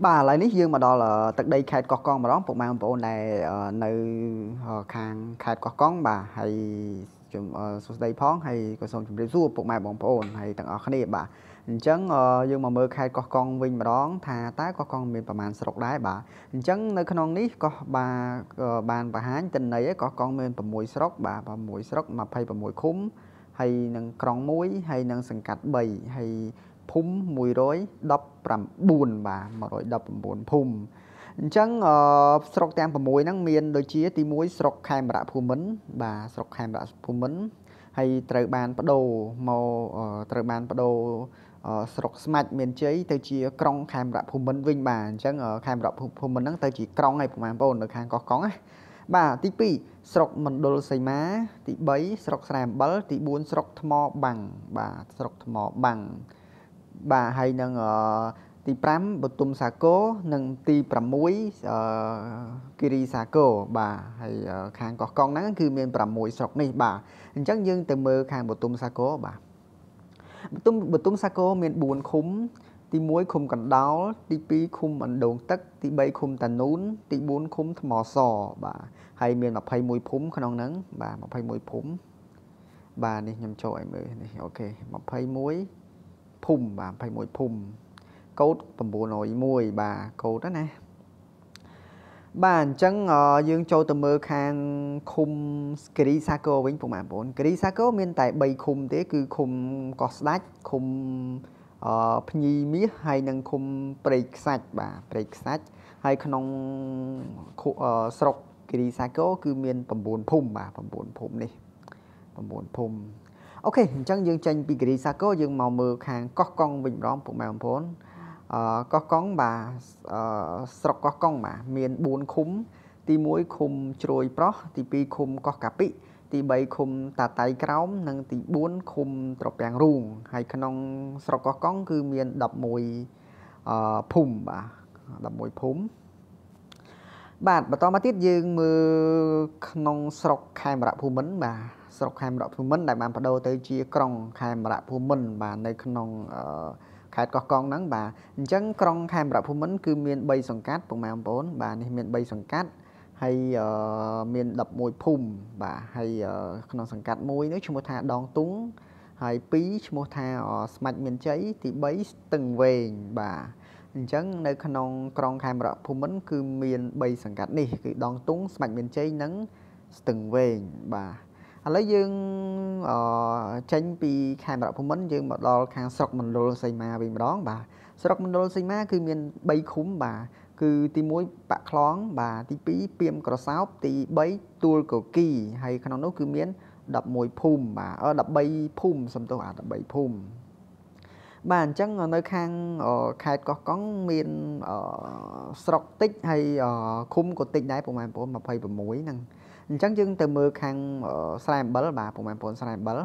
Bà lại nít dương mà đó là tận đây khai cọc con mà đó, bộ mang bộ này nơi khang khai cọc con bà hay chúng đây phong hay còn xong chúng đi du bộ mang bộ hay tận ở khné bà. Chấn dương mà mơ khai cọc con vinh mà đó thà tái cọc con miền bà màn sọc đái bà. Chấn nơi khăn nít có bà bàn bà hán tình này có con miền bà mũi sọc bà mũi sọc mà hay bà mũi khúm hay nâng con muối hay nâng sừng cát bầy hay phum mùi rối đập làm buồn bà mà rồi đập buồn phum chẳng sọc tem và mùi năng miền đôi chia tí muối sọc khem đã phù mến bà sọc khem đã phù mến hay trời bàn bắt đầu màu trời bàn bắt đầu sọc smach mean chey tới chia krong khem đã phù mến vinh bà chẳng khem đã phù mến năng tới chỉ krong hay phù mến bồn được hàng có con ấy bà tí pi sọc mình đôi xây má tí bấy sọc sàm bớt tí buôn sọc thmo bằng bà sọc thmo bằng bà hay nâng tí pram Botum Sakor nâng tí pram muối kiri Sakor bà hay khang có con nắng cứ miền pram muối sọc này bà chắc nhưng từ mơ khang Botum Sakor bà Botum Sakor miền buồn khúm tí muối khum cẩn đáo tí pi khum ăn đồn tất tí bay khum tàn nún tí bốn khum mò sò bà hay miền mập hay muối phúm khăn nắng bà mập hay muối phúm bà đi nhầm trội mới ok mập hay muối phùm bà phải mỗi phùm cốt phẩm bùa nổi mùi bà cốt đó nè bà chẳng dương châu từ mơ khang khung kiri Sakor với phụ mạng bốn kiri Sakor miền tại bầy khung thế cứ khung có slash khung nhi miết hay nâng khung break sạch bà break sạch hay khung sọc kiri Sakor cứ miền phẩm bùn phùm bà phẩm bùn phùm đi phẩm bùn phùm ok chẳng dương tranh bị kiri Sakor dương màu mờ hàng có con bình đó phụ mèo vốn có con bà sọc có con mà miền buồn khúm tí muối khum trôi pro tí pi khum có cà pị tí bảy khum tà tay kéo nâng tí bốn khum trọc vàng ruồng hay khăn ông sọc có con cứ miền đập mùi phùm bà đập mùi phúm bạn bà to mà tiết dương mờ nông sọc khai mà đã phù mến bà sọc khai mà đã phù mến đại bàn bắt đầu tới chia krong khai mà đã phù mến bà nơi nông khai có con nắng bà chẳng krong khai mà đã phù mến cứ miền bay sòng cát vùng mèo bốn bà này miền bay sòng cát hay miền đập mùi phùm bà hay nông sòng cát mùi nếu chúng một thà đòn túng hay pí chúng một thà smach mean chey thì bấy từng về bà chẳng nơi khăn krong khai mà phù mến cứ miền bay sòng cát này cứ đòn túng smach mean chey nắng từng về bà lấy dương tranh pi khang đạo phụng mến dương một đo khang sọc mình đô xây ma vì đón bà sọc mình đô xây ma cứ miền bay khúm bà cứ tí muối bạc khón bà tí pí piêm cỏ sáo tí bấy tua cổ kỳ hay khăn nấu cứ miền đập mùi phùm bà ở đập bay phùm xong tôi đập bay phùm bà chắc nơi khang khai có miền sọc tích hay khúm của tích đáy của mà phải vào muối năng chẳng chừng từ mưa khang Srae Ambel bà của mình Srae Ambel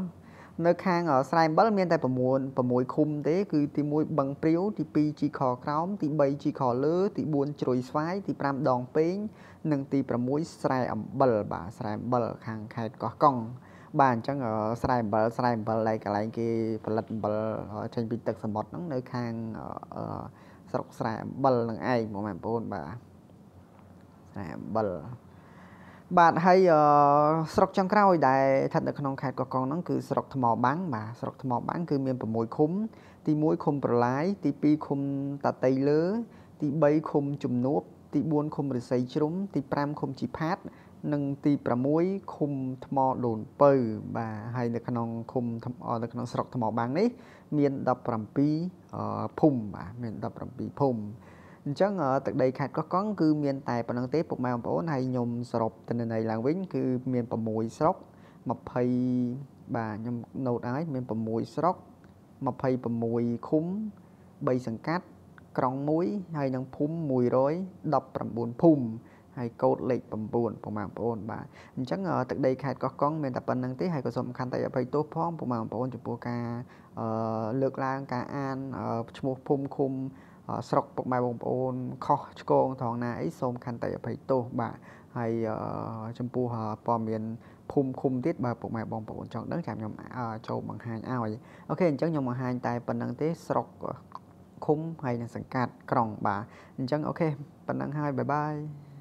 nơi khang Srae Ambel miền tây bờ muối khum thế cứ tí muối bằng priếu tí pi chi khó khóm tí bay chi khó lứa tí buôn trồi xoáy tí pram đòn pén nâng tí bờ muối Srae Ambel bà Srae Ambel khang khai có con bà chẳng ở Srae Ambel lại cả lại cái lật bờ trên bình tật sầm bọt nơi khang Srae Ambel là ai của mình bà Srae Ambel bạn hay sọc trong cào đại thật là không khai có con nó cứ sọc thò bán mà sọc thò bán cứ miền bờ muối khúm tí muối khum bờ lái tí pi khum tạt tây lứa tí bay khum chùm nốt tí buôn khum bờ xây trúng tí pram khum chỉ phát nâng tí bờ muối khum thò đồn bờ và hay là không khum là không sọc thò bán đấy miền đập rầm pi phum mà miền đập rầm pi phum chẳng ở từ đây khai có con cứ miền tài và năng tiếp một màu bố này nhôm sọc tình này là vĩnh cứ miền bờ mùi sọc mập hay bà nhôm nấu ái miền bờ mùi sọc mập hay bờ mùi khúm bay sừng cát krong muối hay năng phum mùi rối đập làm buồn phum hay cột lệch bầm buồn của màu bố bà chẳng ở từ đây khai có con miền tập và năng tiếp hay có dòng khăn tại ở phải tốt phong của màu bố chụp ca lược lang ca an một phum khum sọc bọc mai bông ôn khó con thằng này xôm khăn tay phải tô bà hay chấm pu bò miền phum khum tiết bà bọc mai bông ôn chọn đấng chạm nhom châu bằng hai ao ok chẳng nhom bằng hai tay phần đăng tế sọc khung hay là sẵn cạt, còn bà chẳng ok, bạn đang hai, bye bye.